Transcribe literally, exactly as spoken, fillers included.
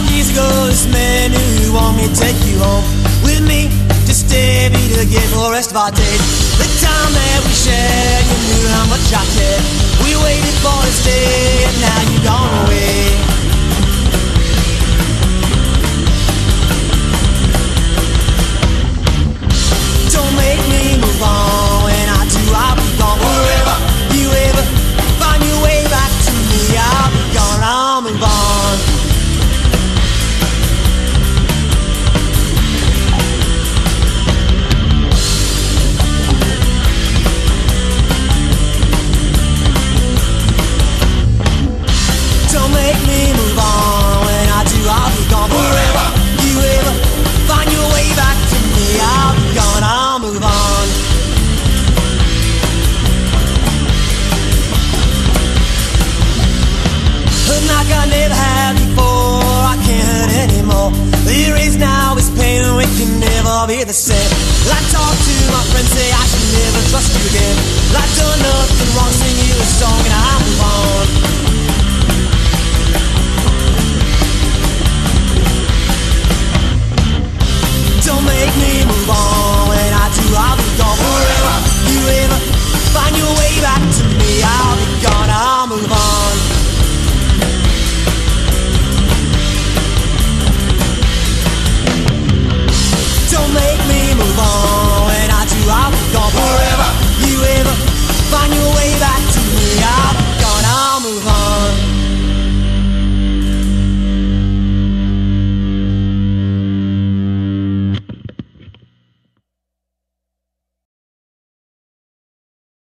Five years ago, this man who wanted me to take you home with me, to stay be together for the rest of our days. The time that we shared, you knew how much I cared. We waited for this day, and now you've gone away. Don't make me move on, when I do, I'll be gone. Wherever you ever find your way back to me, I'll be gone. I'll move on. Be the same. I talk to my friends, say I should never trust you again. I done nothing wrong, sing you a song, and I.